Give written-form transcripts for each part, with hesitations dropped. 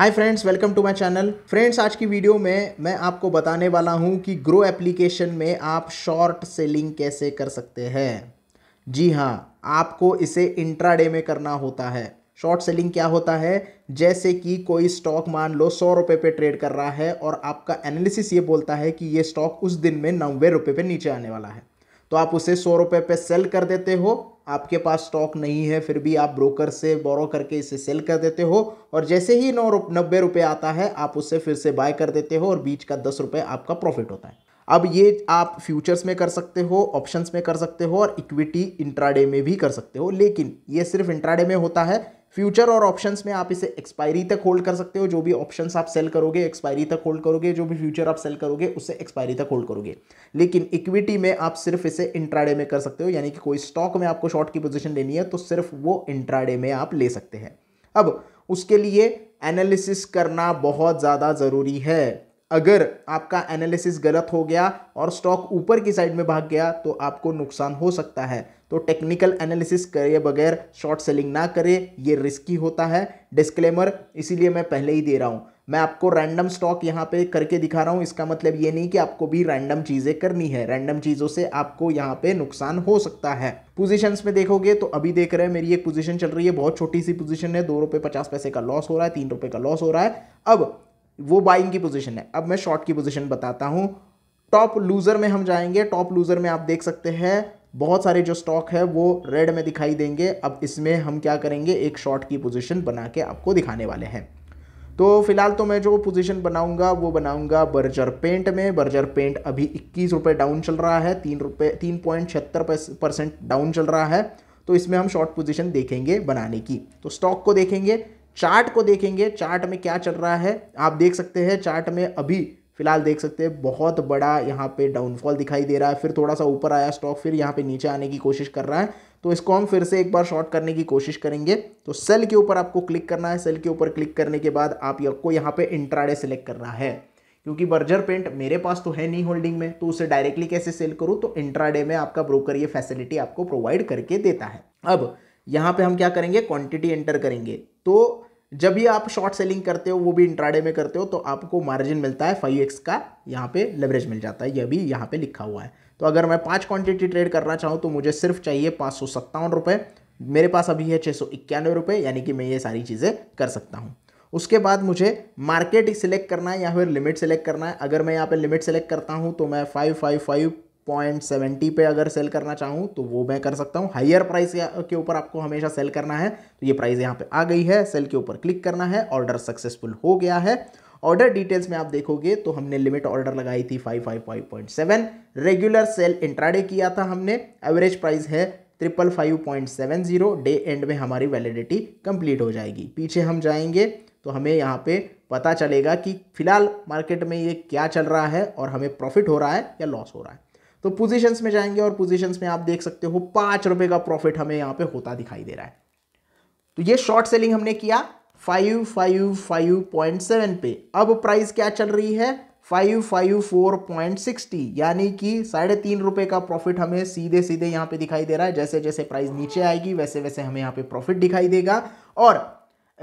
Hi friends, welcome to my channel. Friends, आज की video में मैं आपको बताने वाला हूं कि ग्रो एप्लीकेशन में आप शॉर्ट सेलिंग कैसे कर सकते हैं। जी हां, आपको इसे इंट्राडे में करना होता है। शॉर्ट सेलिंग क्या होता है, जैसे कि कोई स्टॉक मान लो 100 रुपये पे ट्रेड कर रहा है और आपका एनालिसिस ये बोलता है कि ये स्टॉक उस दिन में 90 रुपये पे नीचे आने वाला है, तो आप उसे 100 रुपये पे सेल कर देते हो। आपके पास स्टॉक नहीं है, फिर भी आप ब्रोकर से बोरो करके इसे सेल कर देते हो और जैसे ही 90 रुपये आता है आप उससे फिर से बाय कर देते हो और बीच का 10 रुपये आपका प्रॉफिट होता है। अब ये आप फ्यूचर्स में कर सकते हो, ऑप्शंस में कर सकते हो और इक्विटी इंट्राडे में भी कर सकते हो, लेकिन ये सिर्फ इंट्राडे में होता है। फ्यूचर और ऑप्शंस में आप इसे एक्सपायरी तक होल्ड कर सकते हो। जो भी ऑप्शंस आप सेल करोगे एक्सपायरी तक होल्ड करोगे, जो भी फ्यूचर आप सेल करोगे उसे एक्सपायरी तक होल्ड करोगे। लेकिन इक्विटी में आप सिर्फ इसे इंट्राडे में कर सकते हो, यानी कि कोई स्टॉक में आपको शॉर्ट की पोजीशन लेनी है तो सिर्फ वो इंट्राडे में आप ले सकते हैं। अब उसके लिए एनालिसिस करना बहुत ज़्यादा ज़रूरी है। अगर आपका एनालिसिस गलत हो गया और स्टॉक ऊपर की साइड में भाग गया तो आपको नुकसान हो सकता है। तो टेक्निकल एनालिसिस करे बगैर शॉर्ट सेलिंग ना करें, ये रिस्की होता है। डिस्क्लेमर इसीलिए मैं पहले ही दे रहा हूँ। मैं आपको रैंडम स्टॉक यहाँ पे करके दिखा रहा हूँ, इसका मतलब ये नहीं कि आपको भी रैंडम चीज़ें करनी है। रैंडम चीज़ों से आपको यहाँ पे नुकसान हो सकता है। पोजीशंस में देखोगे तो अभी देख रहे हैं मेरी एक पोजीशन चल रही है, बहुत छोटी सी पोजीशन है, 2 रुपये 50 पैसे का लॉस हो रहा है, 3 रुपये का लॉस हो रहा है। अब वो बाइंग की पोजीशन है। अब मैं शॉर्ट की पोजीशन बताता हूँ। टॉप लूज़र में हम जाएंगे। टॉप लूज़र में आप देख सकते हैं बहुत सारे जो स्टॉक है वो रेड में दिखाई देंगे। अब इसमें हम क्या करेंगे, एक शॉर्ट की पोजीशन बना के आपको दिखाने वाले हैं। तो फिलहाल तो मैं जो पोजीशन बनाऊंगा वो बनाऊंगा बर्जर पेंट में। बर्जर पेंट अभी 21 रुपये डाउन चल रहा है, 3.76% डाउन चल रहा है। तो इसमें हम शॉर्ट पोजीशन देखेंगे बनाने की। तो स्टॉक को देखेंगे, चार्ट को देखेंगे, चार्ट में क्या चल रहा है। आप देख सकते हैं चार्ट में अभी फिलहाल देख सकते हैं बहुत बड़ा यहाँ पे डाउनफॉल दिखाई दे रहा है। फिर थोड़ा सा ऊपर आया स्टॉक, फिर यहाँ पे नीचे आने की कोशिश कर रहा है। तो इसको हम फिर से एक बार शॉर्ट करने की कोशिश करेंगे। तो सेल के ऊपर आपको क्लिक करना है। सेल के ऊपर क्लिक करने के बाद आपको यहाँ पे इंट्राडे सेलेक्ट करना है, क्योंकि बर्जर पेंट मेरे पास तो है नहीं होल्डिंग में, तो उसे डायरेक्टली कैसे सेल करूँ। तो इंट्राडे में आपका ब्रोकर ये फैसिलिटी आपको प्रोवाइड करके देता है। अब यहाँ पर हम क्या करेंगे, क्वान्टिटी एंटर करेंगे। तो जब भी आप शॉर्ट सेलिंग करते हो, वो भी इंट्राडे में करते हो, तो आपको मार्जिन मिलता है 5x का, यहाँ पे लेवरेज मिल जाता है। यह भी यहाँ पे लिखा हुआ है। तो अगर मैं 5 क्वांटिटी ट्रेड करना चाहूँ तो मुझे सिर्फ चाहिए 557 रुपये, मेरे पास अभी है 691 रुपये, यानी कि मैं ये सारी चीज़ें कर सकता हूँ। उसके बाद मुझे मार्केट सिलेक्ट करना है या फिर लिमिट सेलेक्ट करना है। अगर मैं यहाँ पर लिमिट सेलेक्ट करता हूँ तो मैं 555.70 पे अगर सेल करना चाहूँ तो वो मैं कर सकता हूँ। हायर प्राइस के ऊपर आपको हमेशा सेल करना है। तो ये प्राइस यहाँ पे आ गई है, सेल के ऊपर क्लिक करना है। ऑर्डर सक्सेसफुल हो गया है। ऑर्डर डिटेल्स में आप देखोगे तो हमने लिमिट ऑर्डर लगाई थी 555.7, रेगुलर सेल इंट्राडे किया था हमने, एवरेज प्राइस है 555.70, डे एंड में हमारी वैलिडिटी कंप्लीट हो जाएगी। पीछे हम जाएंगे तो हमें यहाँ पे पता चलेगा कि फिलहाल मार्केट में ये क्या चल रहा है और हमें प्रॉफिट हो रहा है या लॉस हो रहा है। तो पोजीशंस में जाएंगे और पोजीशंस में आप देख सकते हो 5 रुपये का प्रॉफिट हमें यहाँ पे होता दिखाई दे रहा है। तो ये शॉर्ट सेलिंग हमने किया 555.7 पे। अब प्राइस क्या चल रही है, 554.60, यानी कि 3.5 रुपये का प्रॉफिट हमें सीधे सीधे यहाँ पे दिखाई दे रहा है। जैसे जैसे प्राइस नीचे आएगी वैसे वैसे हमें यहाँ पे प्रॉफिट दिखाई देगा। और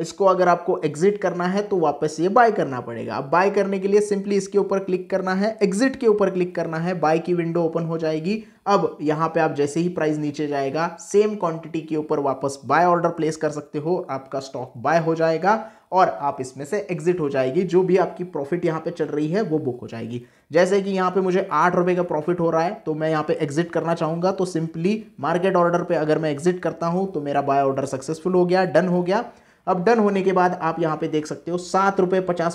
इसको अगर आपको एग्जिट करना है तो वापस ये बाय करना पड़ेगा। अब बाय करने के लिए सिंपली इसके ऊपर क्लिक करना है, एग्जिट के ऊपर क्लिक करना है, बाय की विंडो ओपन हो जाएगी। अब यहाँ पे आप जैसे ही प्राइस नीचे जाएगा सेम क्वांटिटी के ऊपर वापस बाय ऑर्डर प्लेस कर सकते हो, आपका स्टॉक बाय हो जाएगा और आप इसमें से एग्जिट हो जाएगी। जो भी आपकी प्रॉफिट यहाँ पे चल रही है वो बुक हो जाएगी। जैसे कि यहाँ पे मुझे 8 रुपये का प्रॉफिट हो रहा है तो मैं यहाँ पे एग्जिट करना चाहूँगा। तो सिंपली मार्केट ऑर्डर पर अगर मैं एग्जिट करता हूँ तो मेरा बाय ऑर्डर सक्सेसफुल हो गया, डन हो गया। अब डन होने के बाद आप यहाँ पे देख सकते हो 7.50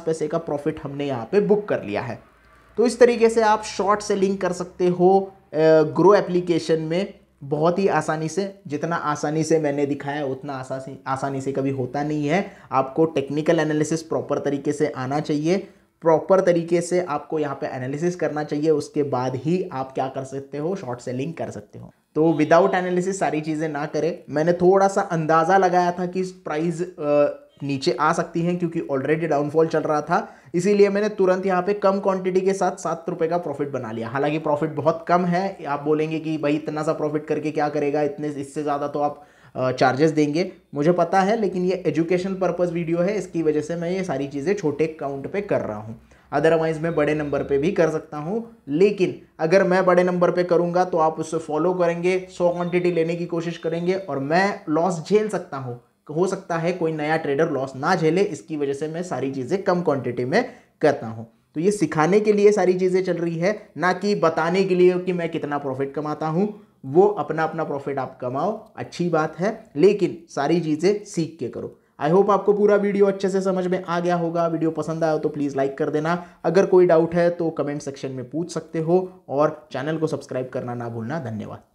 रुपये का प्रॉफिट हमने यहाँ पे बुक कर लिया है। तो इस तरीके से आप शॉर्ट सेलिंग कर सकते हो ग्रो एप्लीकेशन में बहुत ही आसानी से। जितना आसानी से मैंने दिखाया उतना आसानी से कभी होता नहीं है। आपको टेक्निकल एनालिसिस प्रॉपर तरीके से आना चाहिए, प्रॉपर तरीके से आपको यहाँ पे एनालिसिस करना चाहिए, उसके बाद ही आप क्या कर सकते हो, शॉर्ट सेलिंग कर सकते हो। तो विदाउट एनालिसिस सारी चीज़ें ना करें। मैंने थोड़ा सा अंदाज़ा लगाया था कि प्राइस नीचे आ सकती हैं, क्योंकि ऑलरेडी डाउनफॉल चल रहा था, इसीलिए मैंने तुरंत यहाँ पे कम क्वांटिटी के साथ 7 रुपये का प्रॉफिट बना लिया। हालांकि प्रॉफिट बहुत कम है। आप बोलेंगे कि भाई इतना सा प्रॉफिट करके क्या करेगा, इससे ज़्यादा तो आप चार्जेस देंगे, मुझे पता है, लेकिन ये एजुकेशनल पर्पस वीडियो है, इसकी वजह से मैं ये सारी चीज़ें छोटे काउंट पे कर रहा हूँ। अदरवाइज़ मैं बड़े नंबर पे भी कर सकता हूँ, लेकिन अगर मैं बड़े नंबर पे करूँगा तो आप उससे फॉलो करेंगे, 100 क्वान्टिटी लेने की कोशिश करेंगे और मैं लॉस झेल सकता हूँ। हो सकता है कोई नया ट्रेडर लॉस ना झेले, इसकी वजह से मैं सारी चीज़ें कम क्वान्टिटी में करता हूँ। तो ये सिखाने के लिए सारी चीज़ें चल रही है, ना कि बताने के लिए कि मैं कितना प्रॉफिट कमाता हूँ। वो अपना अपना प्रॉफिट आप कमाओ, अच्छी बात है, लेकिन सारी चीज़ें सीख के करो। आई होप आपको पूरा वीडियो अच्छे से समझ में आ गया होगा। वीडियो पसंद आया हो तो प्लीज़ लाइक कर देना। अगर कोई डाउट है तो कमेंट सेक्शन में पूछ सकते हो और चैनल को सब्सक्राइब करना ना भूलना। धन्यवाद।